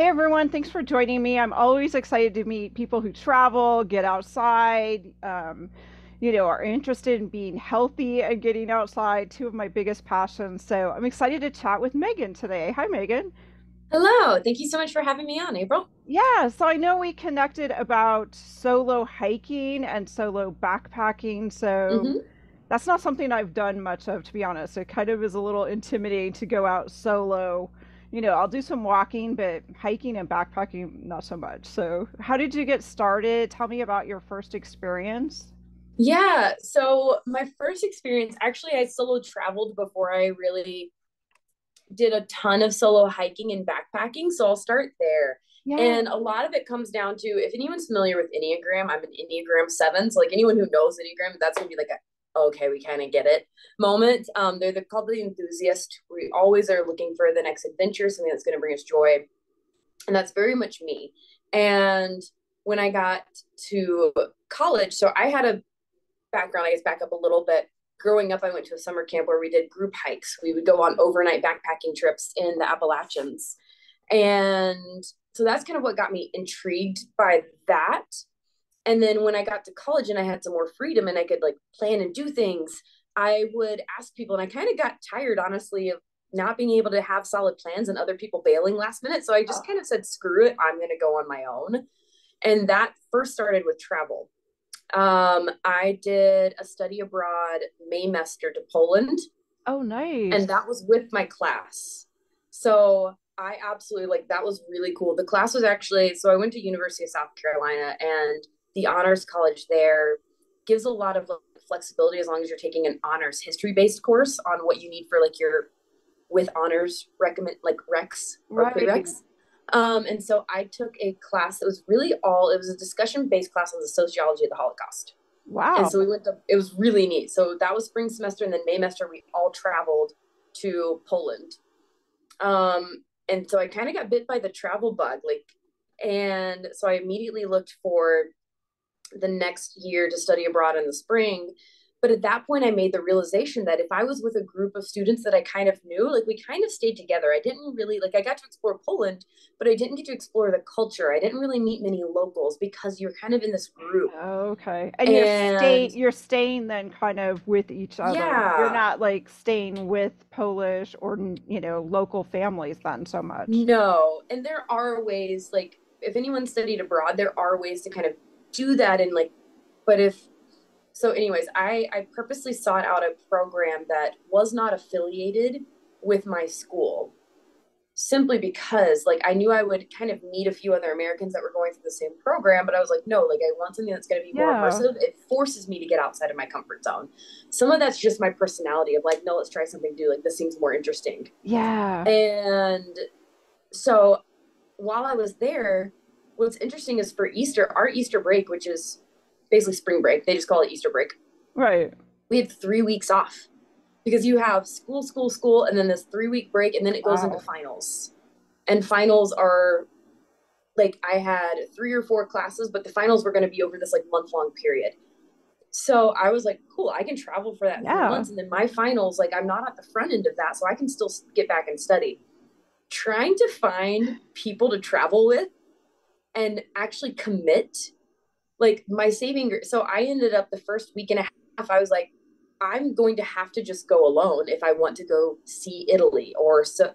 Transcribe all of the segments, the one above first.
Hey everyone, thanks for joining me. I'm always excited to meet people who travel, get outside, you know, are interested in being healthy and getting outside, two of my biggest passions. So I'm excited to chat with Megan today. Hi, Megan. Hello, thank you so much for having me on, April. Yeah, so I know we connected about solo hiking and solo backpacking, so that's not something I've done much of, to be honest. It kind of is a little intimidating to go out solo. You know, I'll do some walking, but hiking and backpacking, not so much. So how did you get started? Tell me about your first experience. Yeah, so my first experience, actually, I solo traveled before I really did a ton of solo hiking and backpacking. So I'll start there. Yeah. And a lot of it comes down to, if anyone's familiar with Enneagram, I'm an Enneagram 7. So like anyone who knows Enneagram, that's going to be like a okay, we kind of get it moment. They're called the enthusiast. We always are looking for the next adventure, something that's going to bring us joy. And that's very much me. And when I got to college, so I had a background, I guess, back up a little bit. Growing up, I went to a summer camp where we did group hikes. We would go on overnight backpacking trips in the Appalachians. And so that's kind of what got me intrigued by that. And then when I got to college and I had some more freedom and I could like plan and do things, I would ask people, and I kind of got tired, honestly, of not being able to have solid plans and other people bailing last minute. So I just kind of said, screw it, I'm going to go on my own. And that first started with travel. I did a study abroad Maymester to Poland. Oh, nice. And that was with my class. So I absolutely that was really cool. The class was actually, so I went to University of South Carolina, and the Honors College there gives a lot of flexibility as long as you're taking an honors history-based course on what you need for like your with honors recommend like recs or right. Prereqs. And so I took a class that was really all, it was a discussion-based class on the sociology of the Holocaust. Wow. And so we went to, it was really neat. So that was spring semester, and then Maymester, we all traveled to Poland. And so I kind of got bit by the travel bug, and so I immediately looked for the next year to study abroad in the spring. But at that point, I made the realization that if I was with a group of students that I kind of knew, we kind of stayed together. I didn't really, I got to explore Poland, but I didn't get to explore the culture. I didn't really meet many locals because you're kind of in this group. Okay. And you're staying then kind of with each other. Yeah. You're not staying with Polish or, you know, local families then so much. No. And there are ways, if anyone studied abroad, there are ways to kind of do that. And so anyways, I purposely sought out a program that was not affiliated with my school, simply because I knew I would kind of meet a few other Americans that were going through the same program, but I was no, I want something that's going to be more immersive. It forces me to get outside of my comfort zone. Some of that's just my personality of no, let's try something new. This seems more interesting. Yeah. And so while I was there, what's interesting is for Easter, our Easter break, which is basically spring break, they just call it Easter break. Right. We had 3 weeks off because you have school, and then this 3-week break, and then it goes into finals. And finals are I had 3 or 4 classes, but the finals were going to be over this month-long period. So I was cool, I can travel for that 3 months, and then my finals, I'm not at the front end of that, so I can still get back and study. Trying to find people to travel with and actually commit, my saving. So I ended up the first week and a half, I was I'm going to have to just go alone if I want to go see Italy or so.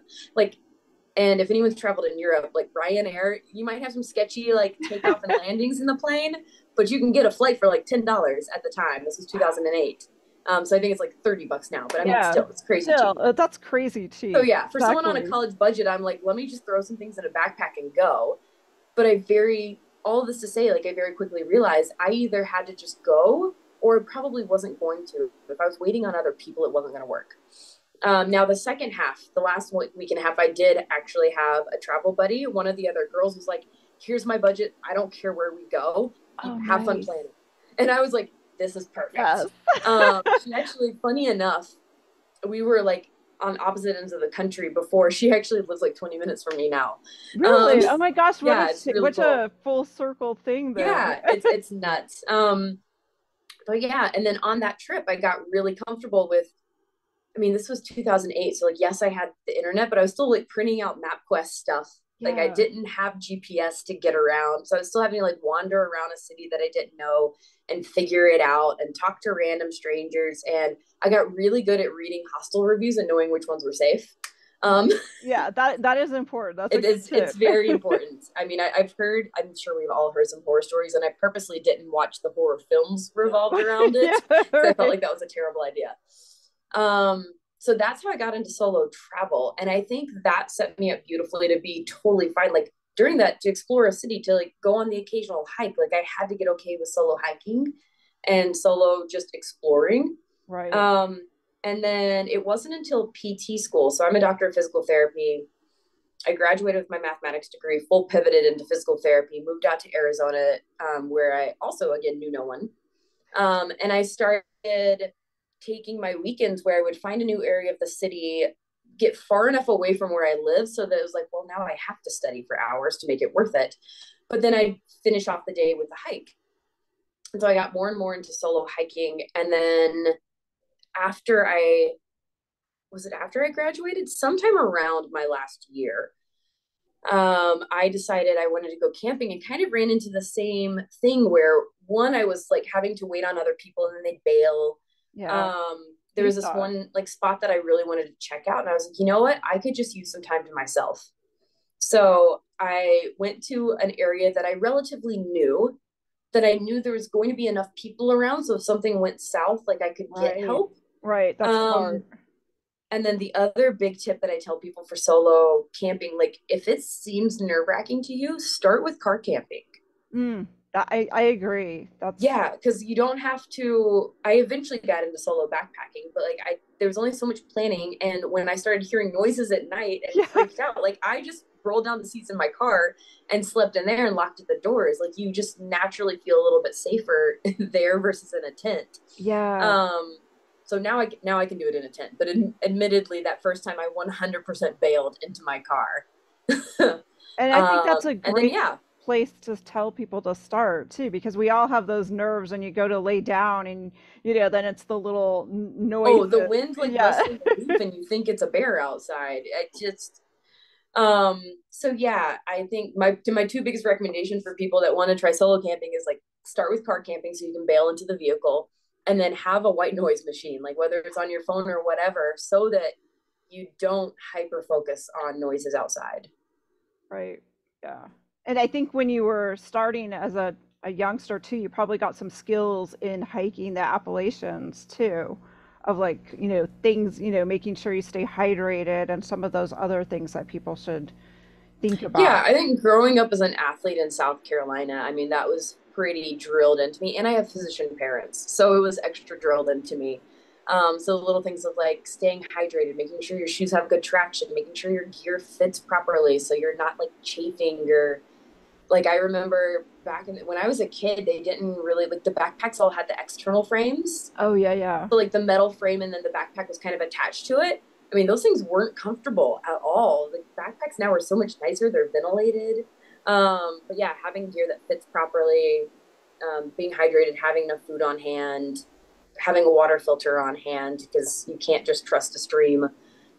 And if anyone's traveled in Europe, Ryanair, you might have some sketchy, takeoff and landings in the plane, but you can get a flight for $10 at the time. This was 2008. So I think it's $30 now, but still, it's crazy cheap. That's crazy cheap. So yeah, for someone on a college budget, I'm let me just throw some things in a backpack and go. But all this to say, I very quickly realized I either had to just go or probably wasn't going to. If I was waiting on other people, it wasn't going to work. Now, the second half, the last week and a half, I did actually have a travel buddy. One of the other girls was here's my budget. I don't care where we go. Have fun planning. And I was this is perfect. Yes. She actually, funny enough, we were on opposite ends of the country before. She actually lives 20 minutes from me now. Really? Oh my gosh. What a full circle thing there. Yeah, it's nuts. But yeah. And then on that trip, I got really comfortable with, this was 2008. So yes, I had the internet, but I was still printing out MapQuest stuff Like I didn't have GPS to get around. So I was still having to like wander around a city that I didn't know and figure it out and talk to random strangers. And I got really good at reading hostel reviews and knowing which ones were safe. Yeah, that is important. That's it's very important. I mean, I've heard, I'm sure we've all heard some horror stories, and I purposely didn't watch the horror films revolved around it. Yeah, right. So I felt like that was a terrible idea. So that's how I got into solo travel. And I think that set me up beautifully to be totally fine. Like during that, to explore a city, to like go on the occasional hike. Like I had to get okay with solo hiking and solo just exploring. Right. And then it wasn't until PT school. So I'm a doctor of physical therapy. I graduated with my mathematics degree, full pivoted into physical therapy, moved out to Arizona, where I also, again, knew no one. And I started taking my weekends where I would find a new area of the city, get far enough away from where I live so that it was like, well, now I have to study for hours to make it worth it. But then I finish off the day with a hike. And so I got more and more into solo hiking. And then after I graduated, sometime around my last year, I decided I wanted to go camping and kind of ran into the same thing where one, I was like having to wait on other people and then they'd bail. Yeah. There was this one like spot that I really wanted to check out. And I was like, you know what? I could just use some time to myself. So I went to an area that I relatively knew, that I knew there was going to be enough people around. So if something went south, like I could get help. Right. That's hard. And then the other big tip that I tell people for solo camping, like if it seems nerve wracking to you, start with car camping. Mm. I agree. Because you don't have to. I eventually got into solo backpacking, but like there was only so much planning. And when I started hearing noises at night and freaked out, like I just rolled down the seats in my car and slept in there and locked at the doors. Like you just naturally feel a little bit safer there versus in a tent. Yeah. So now I can do it in a tent, but admittedly, that first time I 100% bailed into my car. And I think that's a great. And then, place to tell people to start too, because we all have those nerves and you go to lay down and then it's the little noise. Oh, the wind rustling the leaf and you think it's a bear outside. It just I think my two biggest recommendations for people that want to try solo camping is like start with car camping so you can bail into the vehicle, and then have a white noise machine, like whether it's on your phone or whatever, so that you don't hyper focus on noises outside. Right. Yeah. And I think when you were starting as a youngster too, you probably got some skills in hiking the Appalachians too, of like, things, making sure you stay hydrated and some of those other things that people should think about. Yeah, I think growing up as an athlete in South Carolina, I mean, that was pretty drilled into me, and I have physician parents, so it was extra drilled into me. So little things of like staying hydrated, making sure your shoes have good traction, making sure your gear fits properly so you're not like chafing your. Like I remember back when I was a kid, they didn't really like the backpacks all had the external frames. Oh yeah, yeah. So like the metal frame and then the backpack was kind of attached to it. I mean, those things weren't comfortable at all. Like backpacks now are so much nicer; they're ventilated. But yeah, having gear that fits properly, being hydrated, having enough food on hand, having a water filter on hand because you can't just trust a stream.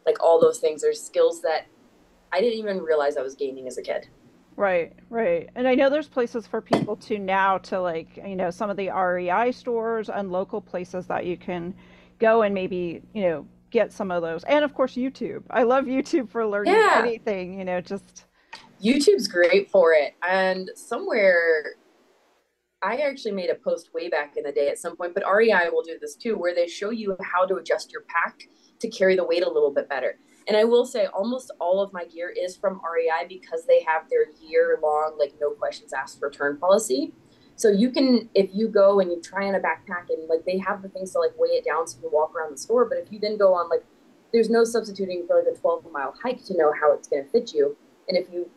Like all those things are skills that I didn't even realize I was gaining as a kid. Right. And I know there's places for people to now to like, some of the REI stores and local places that you can go and maybe, get some of those. And of course, YouTube. I love YouTube for learning anything, just. YouTube's great for it. And somewhere, I actually made a post way back in the day at some point, but REI will do this too, where they show you how to adjust your pack to carry the weight a little bit better. And I will say almost all of my gear is from REI because they have their year-long, like, no questions asked return policy. So you can, if you go and you try on a backpack and, like, they have the things to, like, weigh it down so you can walk around the store. But if you then go on, like, there's no substituting for, like, a 12-mile hike to know how it's going to fit you. And if you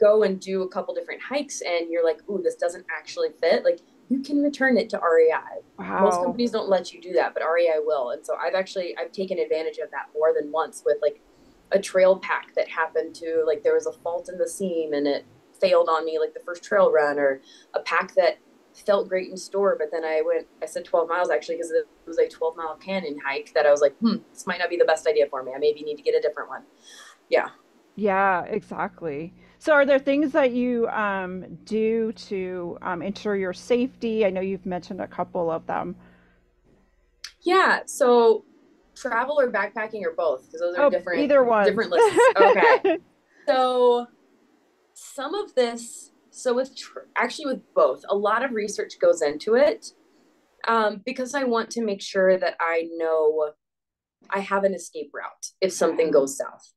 go and do a couple different hikes and you're like, ooh, this doesn't actually fit, like, you can return it to REI. Wow. Most companies don't let you do that, but REI will. And so I've taken advantage of that more than once with like a trail pack that happened to, like, there was a fault in the seam and it failed on me like the first trail run, or a pack that felt great in store. But then I said 12 miles actually, because it was a 12-mile canyon hike that I was like, this might not be the best idea for me. I maybe need to get a different one. Yeah. Yeah, exactly. So are there things that you do to ensure your safety? I know you've mentioned a couple of them. Yeah, so travel or backpacking or both? Because those are different. Either one. Different lists. Okay. So some of this, so actually with both, a lot of research goes into it because I want to make sure that I know I have an escape route if something goes south.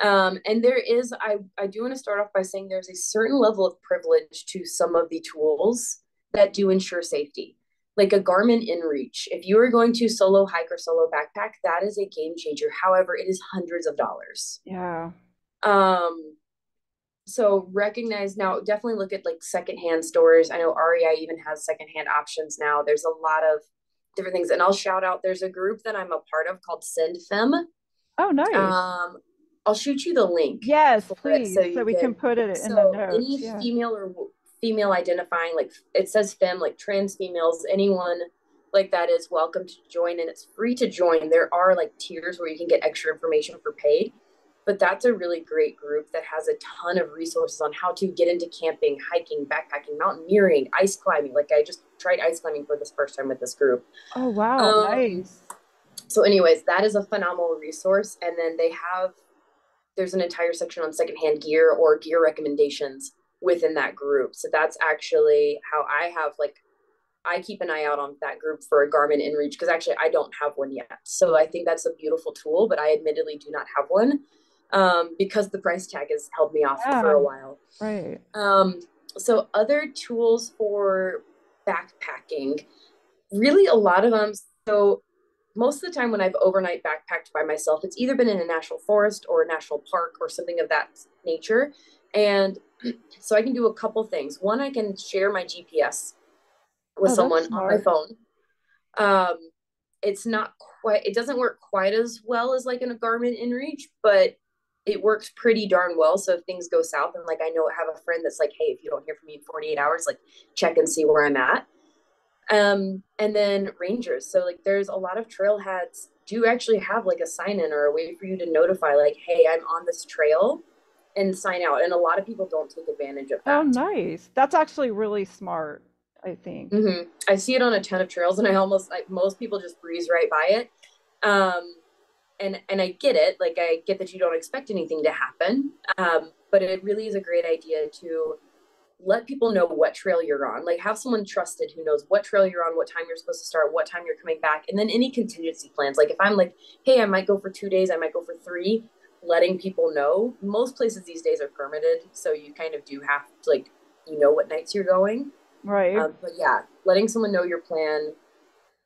And there is, I do want to start off by saying there's a certain level of privilege to some of the tools that do ensure safety, like a Garmin InReach. If you are going to solo hike or solo backpack, that is a game changer. However, it is hundreds of dollars. Yeah. So recognize now, definitely look at like secondhand stores. I know REI even has secondhand options now. There's a lot of different things, and I'll shout out, there's a group that I'm a part of called SendFemme. Oh, nice. I'll shoot you the link. Yes, please. So we can put it in the notes. Any female or female identifying, like it says femme, like trans females, anyone like that is welcome to join, and it's free to join. There are like tiers where you can get extra information for paid, but that's a really great group that has a ton of resources on how to get into camping, hiking, backpacking, mountaineering, ice climbing. Like I just tried ice climbing for the first time with this group. Oh, wow. Nice. So anyways, that is a phenomenal resource. And then they have, there's an entire section on secondhand gear or gear recommendations within that group. So that's actually how I have, like, I keep an eye out on that group for a Garmin InReach because actually I don't have one yet. So I think that's a beautiful tool, but I admittedly do not have one because the price tag has held me off for a while. Right. So other tools for backpacking, really a lot of them. So most of the time when I've overnight backpacked by myself, it's either been in a national forest or a national park or something of that nature. And so I can do a couple things. One, I can share my GPS with someone on my phone. It's not quite, it doesn't work quite as well as like in a Garmin InReach, but it works pretty darn well. So if things go south, and like, I know I have a friend that's like, hey, if you don't hear from me in 48 hours, like check and see where I'm at. And then rangers. So like there's a lot of trailheads do actually have like a sign in or a way for you to notify like, hey, I'm on this trail, and sign out. And a lot of people don't take advantage of that. Oh, nice. That's actually really smart, I think. Mm-hmm. I see it on a ton of trails, and I almost like most people just breeze right by it. And I get it. Like I get that you don't expect anything to happen. But it really is a great idea to let people know what trail you're on, like have someone trusted who knows what trail you're on, what time you're supposed to start, what time you're coming back. And then any contingency plans. Like if I'm like, hey, I might go for 2 days, I might go for 3, letting people know. Most places these days are permitted, so you kind of do have to, like, you know what nights you're going. Right. But yeah, letting someone know your plan,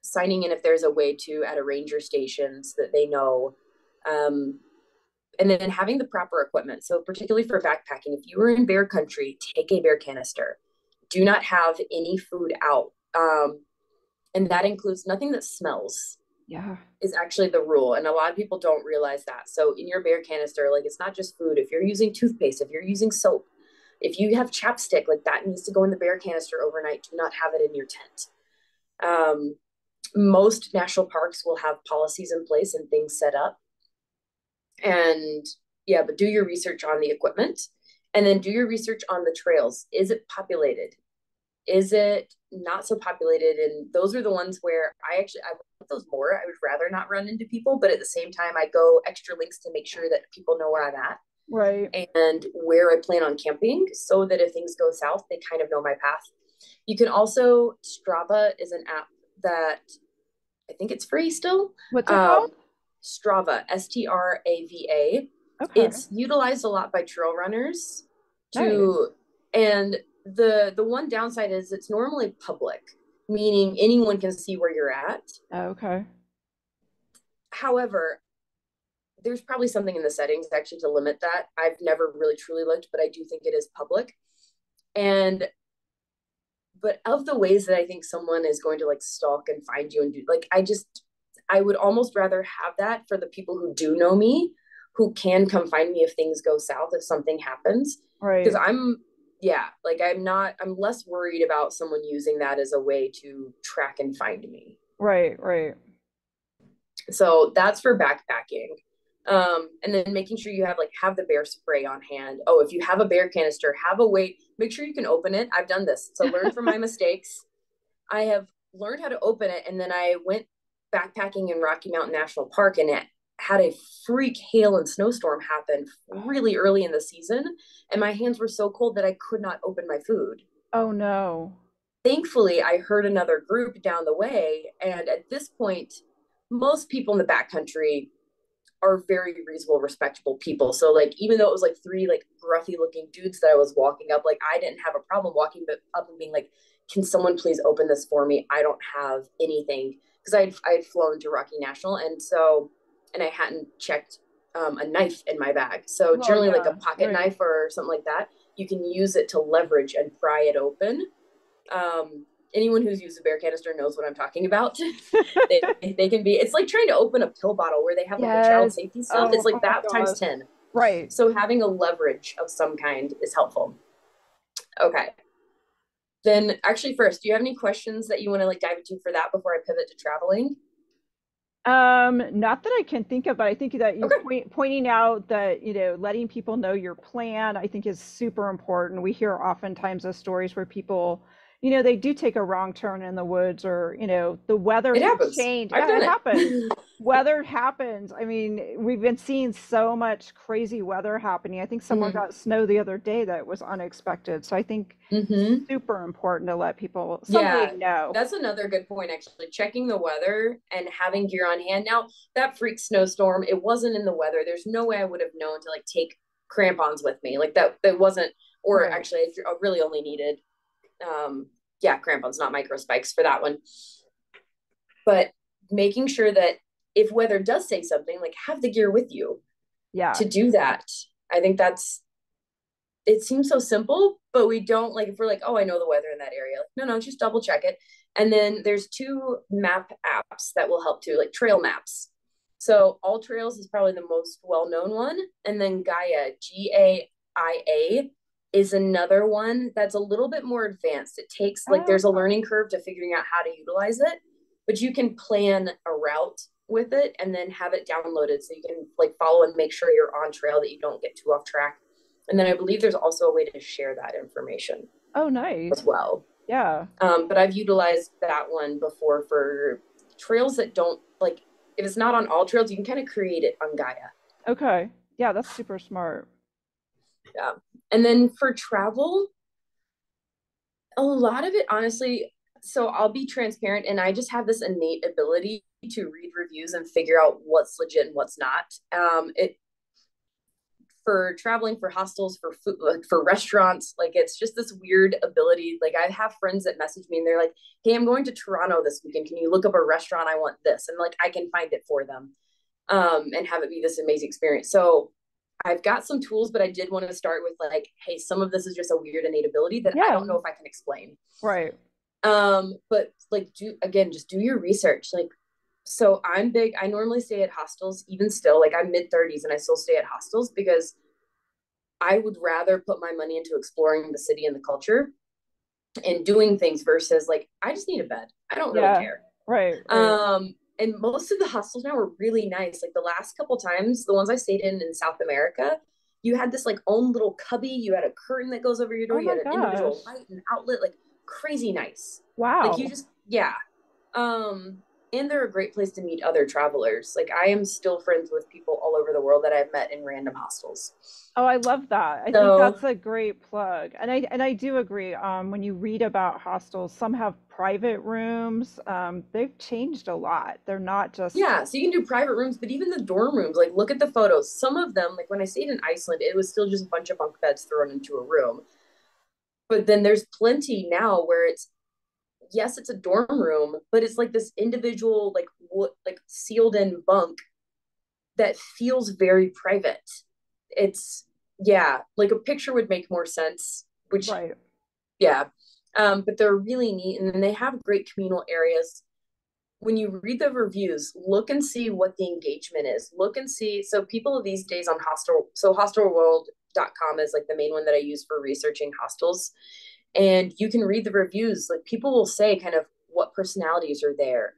signing in if there's a way to at a ranger station so that they know, and then having the proper equipment. So particularly for backpacking, if you are in bear country, take a bear canister. Do not have any food out. And that includes nothing that smells. Yeah, is actually the rule. And a lot of people don't realize that. So in your bear canister, like it's not just food. If you're using toothpaste, if you're using soap, if you have chapstick, like that needs to go in the bear canister overnight. Do not have it in your tent. Most national parks will have policies in place and things set up. And yeah, but do your research on the equipment, and then do your research on the trails. Is it populated? Is it not so populated? And those are the ones where I want those more. I would rather not run into people, but at the same time, I go extra links to make sure that people know where I'm at, right, and where I plan on camping, so that if things go south, they kind of know my path. You can also, Strava is an app that I think it's free still. What's it called? Strava, S-T-R-A-V-A. Okay. It's utilized a lot by trail runners to, and the one downside is it's normally public, meaning anyone can see where you're at. Okay. However, there's probably something in the settings actually to limit that. I've never really truly looked, but I do think it is public. But of the ways that I think someone is going to like stalk and find you and do, like, I would almost rather have that for the people who do know me, who can come find me if things go south, if something happens. Right. Because I'm less worried about someone using that as a way to track and find me. Right. So that's for backpacking. And then making sure you have the bear spray on hand. Oh, if you have a bear canister, have a way, make sure you can open it. I've done this. So learn from my mistakes. I have learned how to open it. And then I went backpacking in Rocky Mountain National Park, and it had a freak hail and snowstorm happen really early in the season. And my hands were so cold that I could not open my food. Oh no. Thankfully, I heard another group down the way. And at this point, most people in the backcountry are very reasonable, respectable people. So even though it was three gruffy looking dudes that I was walking up, I didn't have a problem walking up and being like, can someone please open this for me? I don't have anything. Cause I'd flown to Rocky National. And I hadn't checked a knife in my bag. So generally a pocket knife or something like that, you can use it to leverage and pry it open. Anyone who's used a bear canister knows what I'm talking about. they can be, it's like trying to open a pill bottle where they have a child safety stuff. It's that times 10. Right. So having a leverage of some kind is helpful. Okay. Then actually first, do you have any questions that you want to dive into for that before I pivot to traveling? Not that I can think of, but I think that you're pointing out that, letting people know your plan, I think is super important. We hear oftentimes of stories where people, they do take a wrong turn in the woods, or, the weather has changed. It happens. Weather happens. I mean, we've been seeing so much crazy weather happening. I think someone got snow the other day that was unexpected. So I think it's super important to let people know. That's another good point, actually. Checking the weather and having gear on hand. Now, that freak snowstorm, it wasn't in the weather. There's no way I would have known to take crampons with me. That wasn't, or actually I really only needed crampons, not micro spikes for that one. But making sure that if weather does say something, have the gear with you to do that. I think it seems so simple, but we don't if we're oh, I know the weather in that area. No, just double check it. And then there's two map apps that will help too, trail maps. So All Trails is probably the most well-known one. And then Gaia, G-A-I-A, is another one that's a little bit more advanced. It takes there's a learning curve to figuring out how to utilize it, but you can plan a route with it and then have it downloaded so you can follow and make sure you're on trail, that you don't get too off track. And then I believe there's also a way to share that information. Oh, nice. As well. Yeah. But I've utilized that one before for trails that don't if it's not on All Trails, you can kind of create it on Gaia. Okay. Yeah. That's super smart. Yeah. And then for travel, a lot of it, honestly, so I'll be transparent, and I just have this innate ability to read reviews and figure out what's legit and what's not. For traveling, for hostels, for food, for restaurants, it's just this weird ability. I have friends that message me and they're like, hey, I'm going to Toronto this weekend. Can you look up a restaurant? I want this. And I can find it for them, and have it be this amazing experience. So I've got some tools, but I did want to start with hey, some of this is just a weird innate ability that I don't know if I can explain. Right. But just do your research. So I'm big. I normally stay at hostels even still, I'm mid 30s and I still stay at hostels because I would rather put my money into exploring the city and the culture and doing things versus I just need a bed. I don't really care. Right. And most of the hostels now are really nice. The last couple times, the ones I stayed in South America, you had this own little cubby. You had a curtain that goes over your door. Oh, you had an individual light and outlet, crazy nice. Wow. You just, yeah. And they're a great place to meet other travelers. I am still friends with people all over the world that I've met in random hostels. Oh, I love that. I think that's a great plug. And I do agree. When you read about hostels, some have private rooms. They've changed a lot. They're not just. Yeah. So you can do private rooms, but even the dorm rooms, look at the photos. Some of them, when I stayed in Iceland, it was still just a bunch of bunk beds thrown into a room. But then there's plenty now where it's, yes, it's a dorm room, but it's this individual, sealed in bunk that feels very private. It's a picture would make more sense, which but they're really neat, and then they have great communal areas. When you read the reviews, look and see what the engagement is. Look and see. So people these days on hostel, so hostelworld.com is the main one that I use for researching hostels, and you can read the reviews. People will say kind of what personalities are there,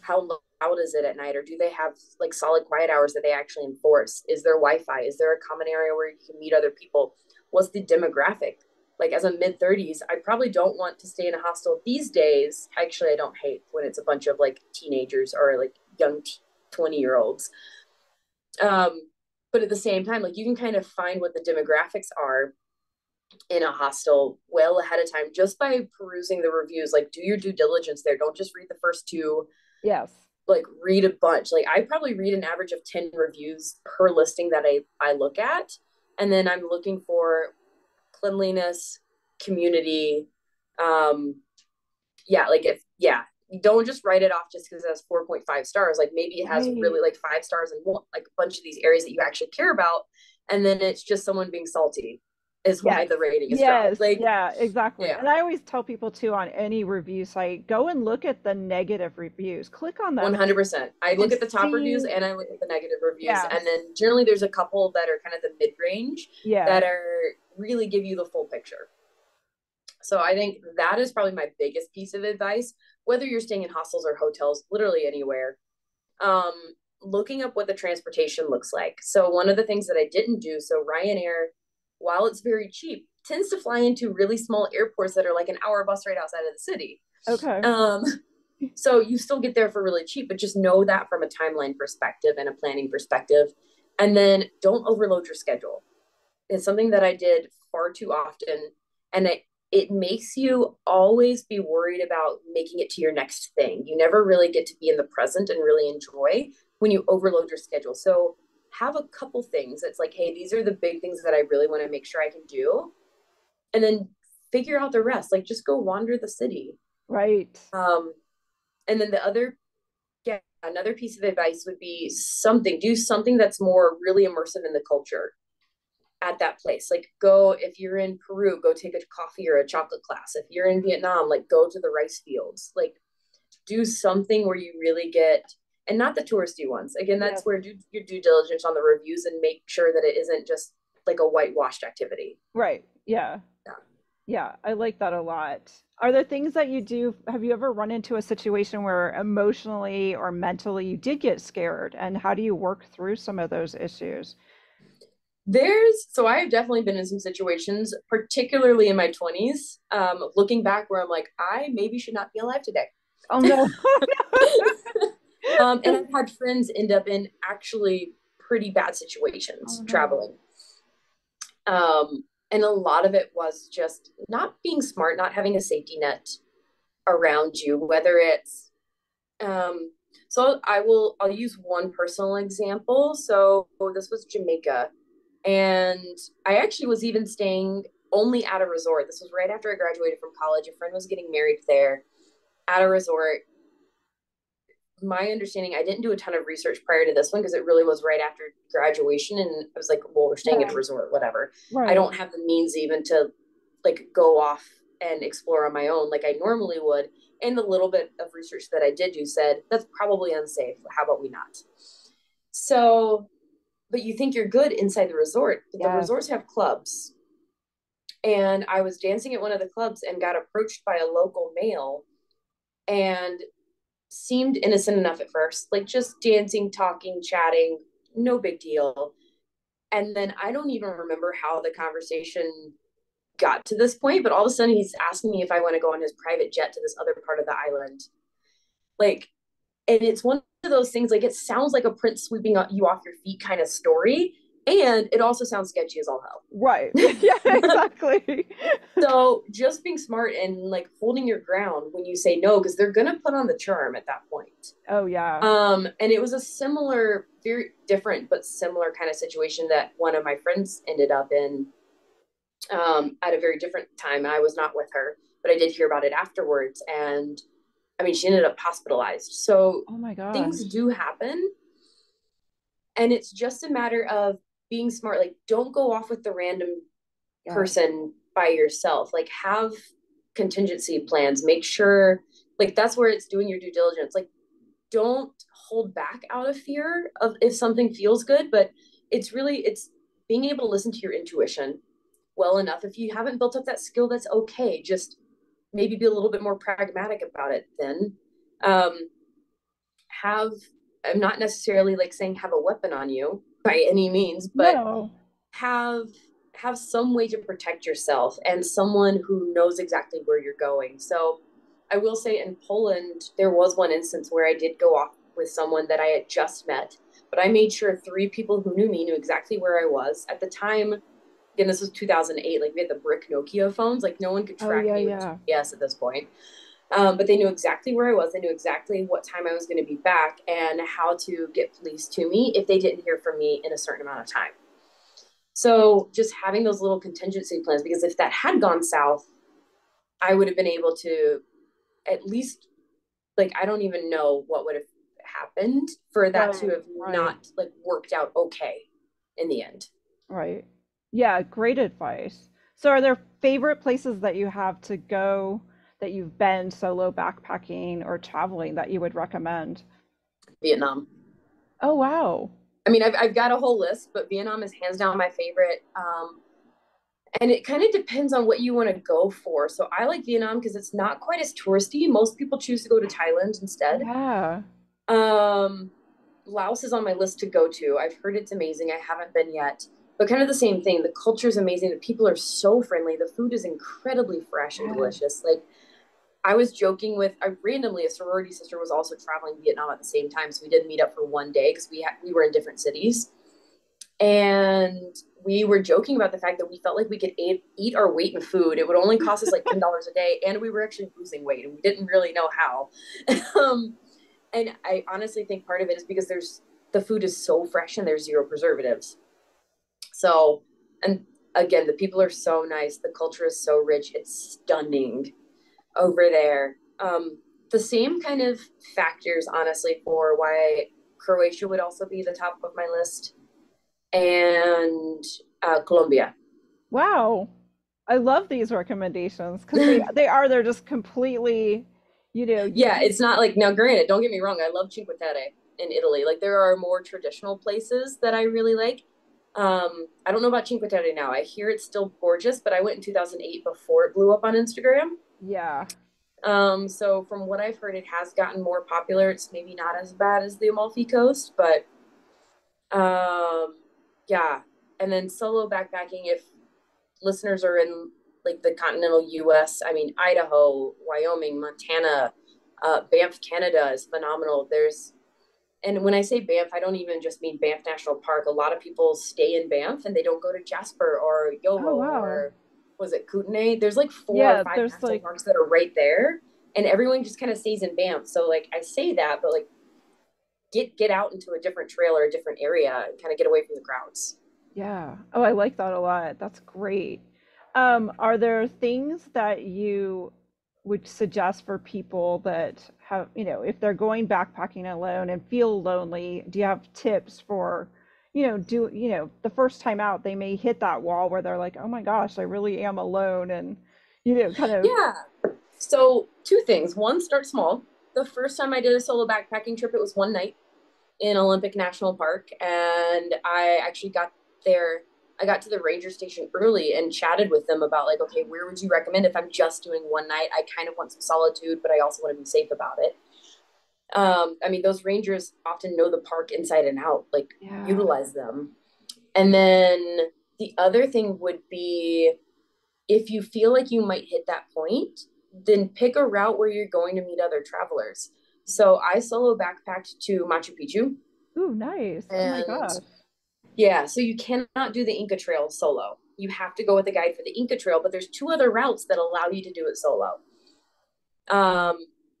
how loud is it at night? Or do they have like solid quiet hours that they actually enforce? Is there Wi-Fi? Is there a common area where you can meet other people? What's the demographic? Like as a mid-30s, I probably don't want to stay in a hostel these days. Actually, I don't hate when it's a bunch of like teenagers or like young 20-year-olds. But at the same time, like you can kind of find what the demographics are in a hostel well ahead of time just by perusing the reviews. Like do your due diligence there. Don't just read the first two. Yes. Like read a bunch. Like I probably read an average of 10 reviews per listing that I look at. And then I'm looking for cleanliness, community. Don't just write it off just because it has 4.5 stars. Like maybe it has really like 5 stars and like a bunch of these areas that you actually care about. And then it's just someone being salty is why the rating is dropped. Like, yeah, exactly. Yeah. And I always tell people too, on any review site, go and look at the negative reviews. Click on that. 100%. I look at the top reviews and I look at the negative reviews. Yeah. And then generally there's a couple that are kind of the mid-range that are really give you the full picture. So I think that is probably my biggest piece of advice, whether you're staying in hostels or hotels, literally anywhere, looking up what the transportation looks like. So one of the things that I didn't do, so Ryanair, while it's very cheap, tends to fly into really small airports that are like an hour bus ride outside of the city. Okay. So you still get there for really cheap, but just know that from a timeline perspective and a planning perspective. And then don't overload your schedule. It's something that I did far too often. And it makes you always be worried about making it to your next thing. You never really get to be in the present and really enjoy when you overload your schedule. So have a couple things. It's like, hey, these are the big things that I really want to make sure I can do. And then figure out the rest, like just go wander the city. Right. And then another piece of advice would be do something that's more really immersive in the culture at that place. Like go, if you're in Peru, go take a coffee or a chocolate class. If you're in Vietnam, like go to the rice fields, like do something where you really get, and not the touristy ones. Again, that's where do your due diligence on the reviews and make sure that it isn't just like a whitewashed activity. Right. Yeah. I like that a lot. Are there things that you do? Have you ever run into a situation where emotionally or mentally you did get scared, and how do you work through some of those issues? So I have definitely been in some situations, particularly in my 20s, looking back where I'm like, I maybe should not be alive today. Oh no. And I've had friends end up in actually pretty bad situations traveling. And a lot of it was just not being smart, not having a safety net around you, whether it's, so I'll use one personal example. So this was Jamaica. And I actually was even staying only at a resort. This was right after I graduated from college. A friend was getting married there at a resort. My understanding, I didn't do a ton of research prior to this one because it really was right after graduation. And I was like, well, we're staying at a resort, whatever. Right. I don't have the means even to like go off and explore on my own like I normally would. And the little bit of research that I did do said, that's probably unsafe. How about we not? So... But you think you're good inside the resort. But the resorts have clubs. And I was dancing at one of the clubs and got approached by a local male and seemed innocent enough at first, like just dancing, talking, chatting, no big deal. And then I don't even remember how the conversation got to this point, but all of a sudden he's asking me if I want to go on his private jet to this other part of the island. Like, and it's one of those things, like it sounds like a prince sweeping you off your feet kind of story, and it also sounds sketchy as all hell. Right. Yeah, exactly. So just being smart and like holding your ground when you say no, because they're gonna put on the charm at that point. Oh yeah. And it was a similar, very different but similar kind of situation that one of my friends ended up in at a very different time. I was not with her, but I did hear about it afterwards, and I mean, she ended up hospitalized. So oh my gosh, things do happen. And it's just a matter of being smart. Like, don't go off with the random person by yourself. Like, have contingency plans. Make sure, like, that's where it's doing your due diligence. Like, don't hold back out of fear of if something feels good. But it's being able to listen to your intuition well enough. If you haven't built up that skill, that's okay. Just maybe be a little bit more pragmatic about it then. I'm not necessarily like saying have a weapon on you by any means, but no. have some way to protect yourself and someone who knows exactly where you're going. So I will say in Poland, there was one instance where I did go off with someone that I had just met, but I made sure 3 people who knew me knew exactly where I was at the time. Again, this was 2008. Like we had the brick Nokia phones, like no one could track me with GPS at this point. But they knew exactly where I was. They knew exactly what time I was going to be back and how to get police to me if they didn't hear from me in a certain amount of time. So just having those little contingency plans, because if that had gone south, I would have been able to at least, like, I don't even know what would have happened for that to have not like worked out okay in the end. Right. Yeah. Great advice. So are there favorite places that you have to go that you've been solo backpacking or traveling that you would recommend? Vietnam. Oh, wow. I mean, I've got a whole list, but Vietnam is hands down my favorite. And it kind of depends on what you want to go for. So I like Vietnam because it's not quite as touristy. Most people choose to go to Thailand instead. Yeah. Laos is on my list to go to. I've heard it's amazing. I haven't been yet. But kind of the same thing. The culture is amazing. The people are so friendly. The food is incredibly fresh and delicious. Like, I was joking with, randomly, a sorority sister was also traveling to Vietnam at the same time. So we did meet up for one day because we were in different cities. And we were joking about the fact that we felt like we could eat our weight in food. It would only cost us like $10 a day. And we were actually losing weight and we didn't really know how. And I honestly think part of it is because the food is so fresh and there's zero preservatives. So, and again, the people are so nice. The culture is so rich. It's stunning over there. The same kind of factors, honestly, for why Croatia would also be the top of my list, and Colombia. Wow, I love these recommendations because they're just completely, you know. Yeah, it's not like, now granted, don't get me wrong, I love Cinque Terre in Italy. Like, there are more traditional places that I really like. I don't know about Cinque Terre now. I hear it's still gorgeous, but I went in 2008 before it blew up on Instagram. Yeah. So from what I've heard, it has gotten more popular. It's maybe not as bad as the Amalfi Coast, but yeah. And then solo backpacking, if listeners are in like the continental US, I mean, Idaho, Wyoming, Montana, Banff, Canada is phenomenal. And when I say Banff, I don't even just mean Banff National Park. A lot of people stay in Banff and they don't go to Jasper or Yoho or was it Kootenay? There's like 4 or 5 national parks that are right there, and everyone just kind of stays in Banff. So like, I say that, but like get out into a different trail or a different area and kind of get away from the crowds. Yeah. Oh, I like that a lot. That's great. Are there things that you would suggest for people that have, you know, if they're going backpacking alone and feel lonely, do you have tips for, you know, the first time out, they may hit that wall where they're like, oh my gosh, I really am alone. And, you know, kind of. Yeah. So 2 things. 1, start small. The first time I did a solo backpacking trip, it was one night in Olympic National Park. And I actually got there. I got to the ranger station early and chatted with them about like, okay, where would you recommend if I'm just doing one night? I kind of want some solitude, but I also want to be safe about it. I mean, those rangers often know the park inside and out, like utilize them. And then the other thing would be, if you feel like you might hit that point, then pick a route where you're going to meet other travelers. So I solo backpacked to Machu Picchu. Ooh, nice. And oh my gosh. Yeah, so you cannot do the Inca Trail solo. You have to go with a guide for the Inca Trail, but there's 2 other routes that allow you to do it solo.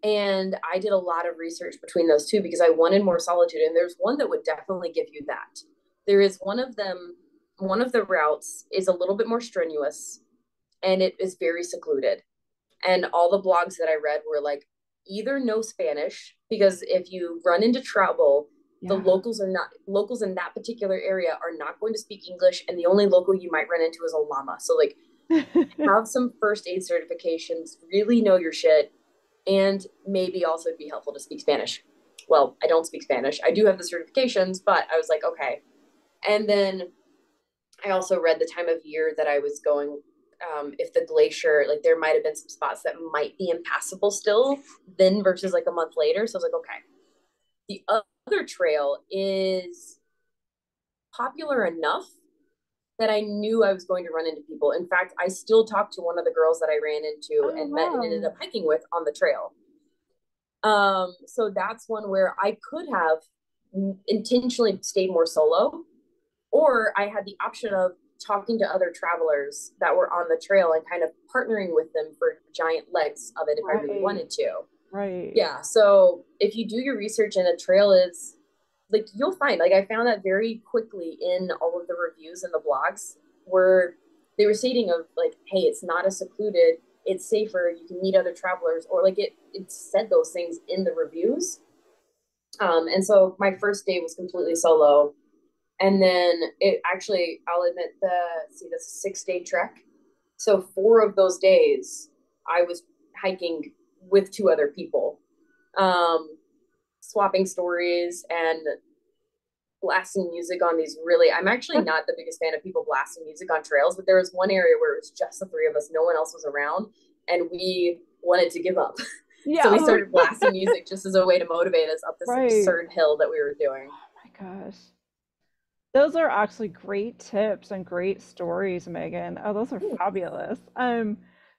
And I did a lot of research between those 2 because I wanted more solitude. And there's one that would definitely give you that. There is one of them, one of the routes is a little bit more strenuous and it is very secluded. And all the blogs that I read were like, either no Spanish, because if you run into trouble, the locals in that particular area are not going to speak English. And the only local you might run into is a llama. So like, have some first aid certifications, really know your shit. And maybe also it'd be helpful to speak Spanish. Well, I don't speak Spanish. I do have the certifications, but I was like, okay. And then I also read the time of year that I was going, if the glacier, like there might've been some spots that might be impassable still then versus like a month later. So I was like, okay. The other trail is popular enough that I knew I was going to run into people. In fact, I still talk to one of the girls that I ran into met and ended up hiking with on the trail. So that's one where I could have intentionally stayed more solo, or I had the option of talking to other travelers that were on the trail and kind of partnering with them for giant legs of it if I really wanted to. Right. Yeah. So if you do your research and a trail is like, you'll find, like, I found that very quickly in all of the reviews and the blogs where they were stating of like, hey, it's not as secluded, it's safer, you can meet other travelers, or like it said those things in the reviews. And so my first day was completely solo. And then it actually, I'll admit that's a 6-day trek. So 4 of those days I was hiking with 2 other people, swapping stories and blasting music on these really, I'm actually not the biggest fan of people blasting music on trails, but there was one area where it was just the 3 of us, no one else was around, and we wanted to give up. Yeah. So we started blasting music just as a way to motivate us up this absurd hill that we were doing. Oh my gosh. Those are actually great tips and great stories, Megan. Oh, those are fabulous.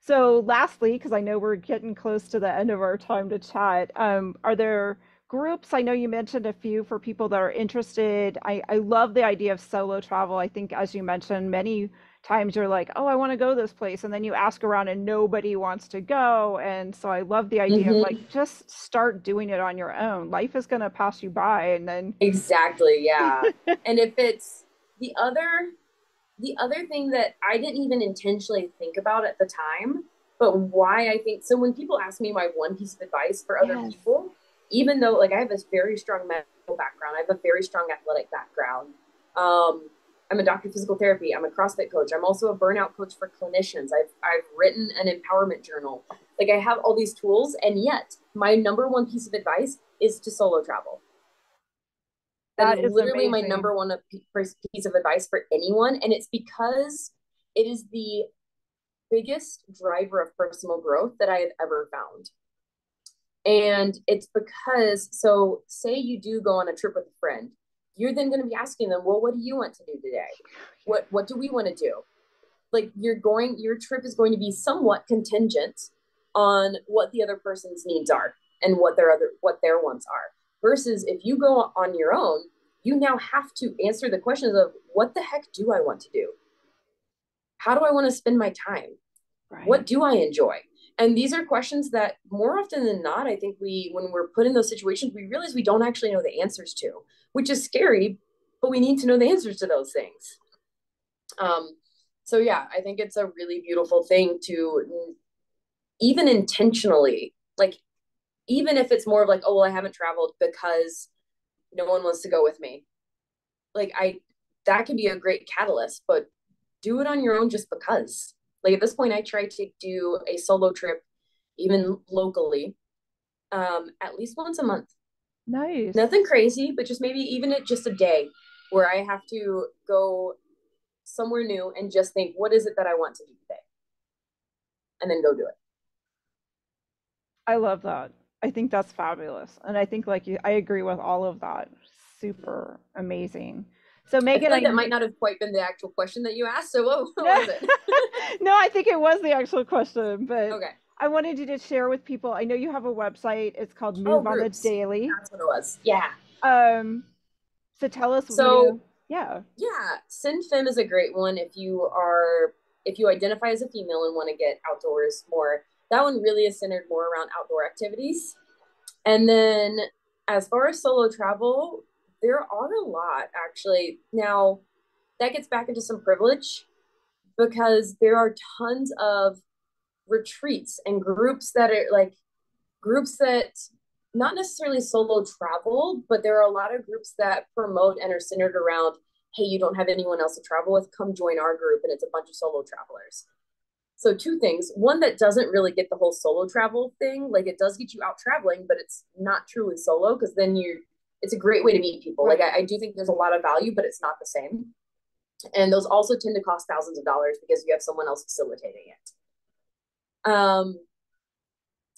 So lastly, because I know we're getting close to the end of our time to chat, are there groups? I know you mentioned a few for people that are interested. I love the idea of solo travel. I think, as you mentioned, many times you're like, oh, I want to go this place. And then you ask around and nobody wants to go. And so I love the idea of like, just start doing it on your own. Life is going to pass you by. And then. Exactly. Yeah. And if it's the other thing that I didn't even intentionally think about at the time, but why I think, so when people ask me my one piece of advice for other people, even though like I have this very strong medical background, I have a very strong athletic background. I'm a doctor of physical therapy. I'm a CrossFit coach. I'm also a burnout coach for clinicians. I've written an empowerment journal. Like I have all these tools, and yet my number one piece of advice is to solo travel. That is literally amazing. My number one piece of advice for anyone. And it's because it is the biggest driver of personal growth that I have ever found. And it's because, so say you do go on a trip with a friend, you're then going to be asking them, well, what do you want to do today? What do we want to do? Like your trip is going to be somewhat contingent on what the other person's needs are and what their wants are. Versus if you go on your own, you now have to answer the questions of what the heck do I want to do? How do I want to spend my time? Right. What do I enjoy? And these are questions that more often than not, I think when we're put in those situations, we realize we don't actually know the answers to, which is scary, but we need to know the answers to those things. So yeah, I think it's a really beautiful thing to even intentionally, like, even if it's more of like, oh, well, I haven't traveled because no one wants to go with me. Like that could be a great catalyst, but do it on your own just because. Like at this point, I try to do a solo trip, even locally, at least once a month. Nice. Nothing crazy, but just maybe even at just a day where I have to go somewhere new and just think, what is it that I want to do today? And then go do it. I love that. I think that's fabulous. And I think I agree with all of that. Super amazing. So Megan, that might not have quite been the actual question that you asked. So what was it? No, I think it was the actual question, but okay. I wanted you to share with people. I know you have a website. It's called Move on The Daley. That's what it was. Yeah. So tell us. Yeah. SendFemme is a great one. If you identify as a female and want to get outdoors more, that one really is centered more around outdoor activities. And then as far as solo travel, there are a lot, actually. Now, that gets back into some privilege because there are tons of retreats and groups that are like groups that not necessarily solo travel, but there are a lot of groups that promote and are centered around, hey, you don't have anyone else to travel with, come join our group. And it's a bunch of solo travelers. So 2 things. One, that doesn't really get the whole solo travel thing. Like it does get you out traveling, but it's not truly solo because then it's a great way to meet people. Like I do think there's a lot of value, but it's not the same. And those also tend to cost thousands of dollars because you have someone else facilitating it.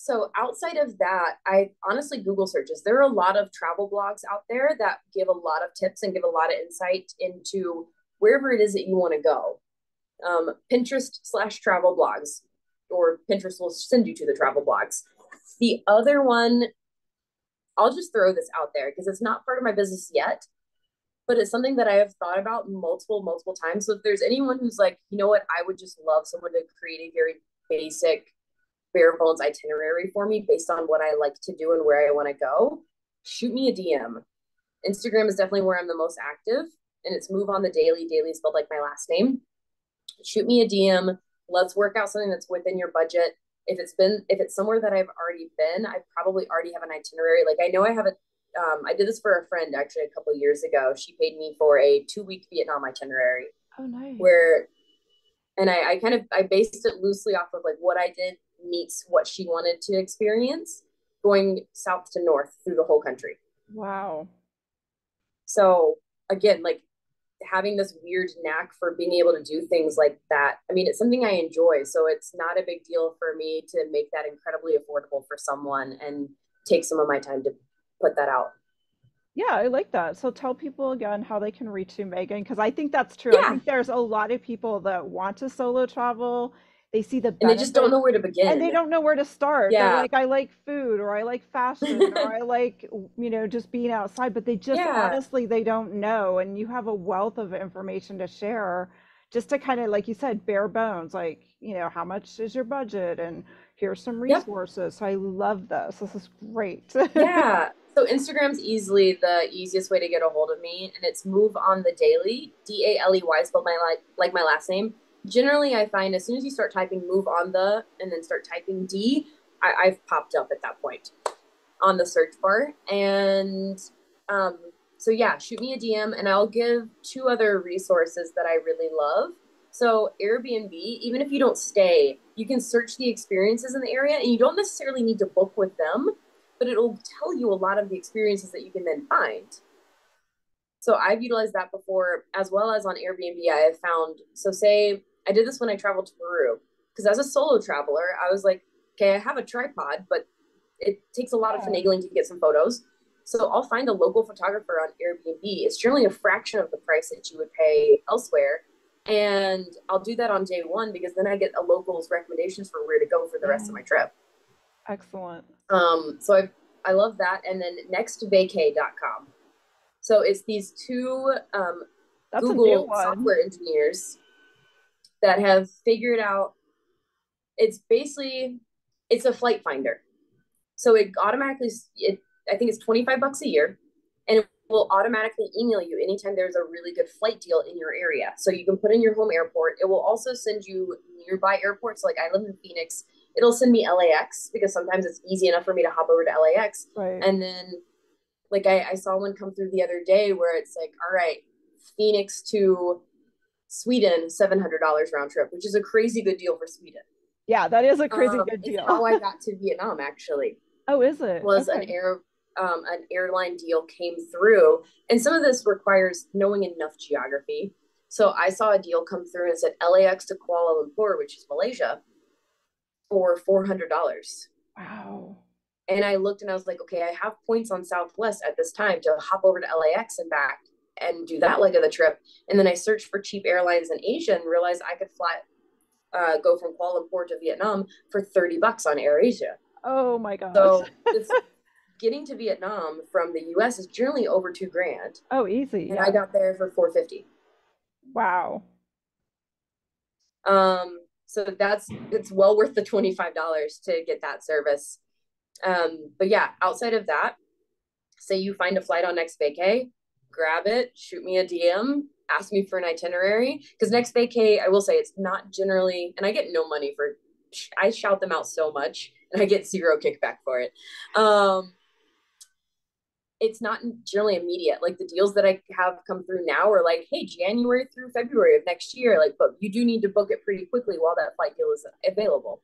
So outside of that, I honestly Google searches. There are a lot of travel blogs out there that give a lot of tips and give a lot of insight into wherever it is that you want to go. Pinterest/travel blogs, or Pinterest will send you to the travel blogs. The other one, I'll just throw this out there because it's not part of my business yet, but it's something that I have thought about multiple times. So if there's anyone who's like, you know what, I would just love someone to create a very basic bare bones itinerary for me based on what I like to do and where I want to go, shoot me a DM. Instagram is definitely where I'm the most active, and it's Move on The Daley. Daley spelled like my last name. Shoot me a DM. Let's work out something that's within your budget. If it's somewhere that I've already been, I probably already have an itinerary. Like I know I have a, I did this for a friend actually a couple of years ago. She paid me for a 2-week Vietnam itinerary. Oh, nice. I based it loosely off of like what I did meets what she wanted to experience, going south to north through the whole country. Wow. So again, like having this weird knack for being able to do things like that. I mean, it's something I enjoy, so it's not a big deal for me to make that incredibly affordable for someone and take some of my time to put that out. Yeah, I like that. So tell people again how they can reach you, Megan, because I think that's true. Yeah. I think there's a lot of people that want to solo travel. They see the benefit, and they just don't know where to begin. And they don't know where to start. Yeah. They're like, I like food, or I like fashion, or I like, you know, just being outside, but they just honestly, they don't know. And you have a wealth of information to share, just to kind of, like you said, bare bones, like, you know, how much is your budget? And here's some resources. Yep. So I love this. This is great. Yeah. So Instagram's easily the easiest way to get a hold of me. And it's Move on The Daley, D-A-L-E-Y, spelled like my last name. Generally, I find as soon as you start typing Move on The and then start typing D, I've popped up at that point on the search bar. And so, yeah, shoot me a DM, and I'll give 2 other resources that I really love. So Airbnb, even if you don't stay, you can search the experiences in the area, and you don't necessarily need to book with them, but it'll tell you a lot of the experiences that you can then find. So I've utilized that before, as well as on Airbnb. I have found, so say, I did this when I traveled to Peru, because as a solo traveler, I was like, okay, I have a tripod, but it takes a lot of finagling to get some photos. So I'll find a local photographer on Airbnb. It's generally a fraction of the price that you would pay elsewhere. And I'll do that on day one, because then I get a local's recommendations for where to go for the rest of my trip. Excellent. So I love that. And then nextvacay.com. So it's these 2 Google software engineers that have figured out, it's a flight finder. So it automatically, I think it's $25 a year, and it will automatically email you anytime there's a really good flight deal in your area. So you can put in your home airport. It will also send you nearby airports. Like I live in Phoenix. It'll send me LAX, because sometimes it's easy enough for me to hop over to LAX. Right. And then like I saw one come through the other day where it's like, all right, Phoenix to Sweden, $700 round trip, which is a crazy good deal for Sweden. Yeah, that is a crazy good deal. How I got to Vietnam, actually. Oh, is it? Was okay. An airline deal came through, and some of this requires knowing enough geography. So I saw a deal come through and it said LAX to Kuala Lumpur, which is Malaysia, for $400. Wow. And I looked and I was like, okay, I have points on Southwest at this time to hop over to LAX and back and do that leg of the trip. And then I searched for cheap airlines in Asia and realized I could go from Kuala Lumpur to Vietnam for $30 on AirAsia. Oh my God. So getting to Vietnam from the US is generally over $2,000. Oh, easy. And I got there for $450. Wow. So it's well worth the $25 to get that service. But yeah, outside of that, say you find a flight on NextVacay, grab it, shoot me a DM, ask me for an itinerary, because NextVacay, I will say, it's not generally, and I get no money for, I shout them out so much and I get 0 kickback for it. It's not generally immediate. Like the deals that I have come through now are like, hey, January through February of next year, like, but you do need to book it pretty quickly while that flight deal is available.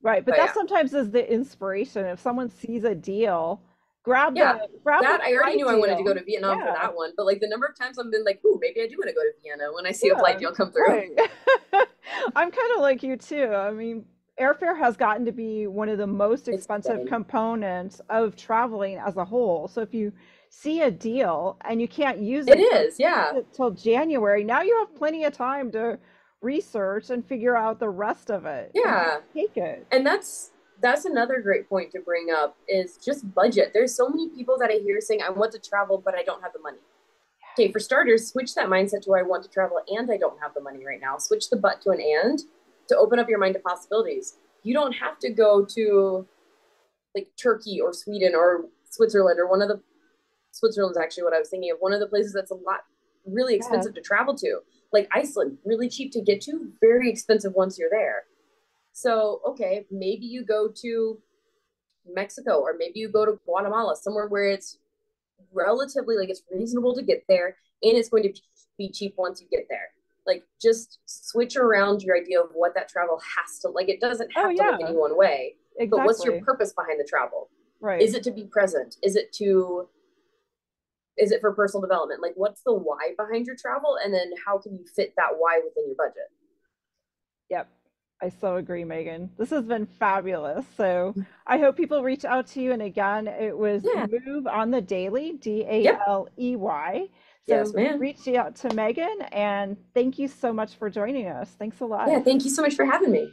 Right, but sometimes is the inspiration. If someone sees a deal, grab that. I already knew I wanted to go to Vietnam for that one, but like the number of times I've been like, ooh, maybe I do want to go to Vienna when I see a flight deal come through. Right. I'm kind of like you too. I mean, airfare has gotten to be one of the most expensive components of traveling as a whole. So if you see a deal and you can't use it, till January, now you have plenty of time to research and figure out the rest of it. Yeah, take it. And that's another great point to bring up is just budget. There's so many people that I hear saying, I want to travel, but I don't have the money. Okay, for starters, switch that mindset to I want to travel and I don't have the money right now. Switch the but to an and to open up your mind to possibilities. You don't have to go to like Turkey or Sweden or Switzerland or Switzerland's actually what I was thinking of. One of the places that's really expensive to travel to, like Iceland, really cheap to get to, very expensive once you're there. So, okay, maybe you go to Mexico or maybe you go to Guatemala, somewhere where it's relatively like it's reasonable to get there and it's going to be cheap once you get there. Like just switch around your idea of what that travel has to, like it doesn't have to look any one way, but what's your purpose behind the travel? Right. Is it to be present? Is it for personal development? Like what's the why behind your travel? And then how can you fit that why within your budget? Yep. I so agree, Megan. This has been fabulous. So I hope people reach out to you. And again, it was Move on the Daley, DALEY. Yep. So yes, ma'am. Reach out to Megan and thank you so much for joining us. Thanks a lot. Yeah, thank you so much for having me.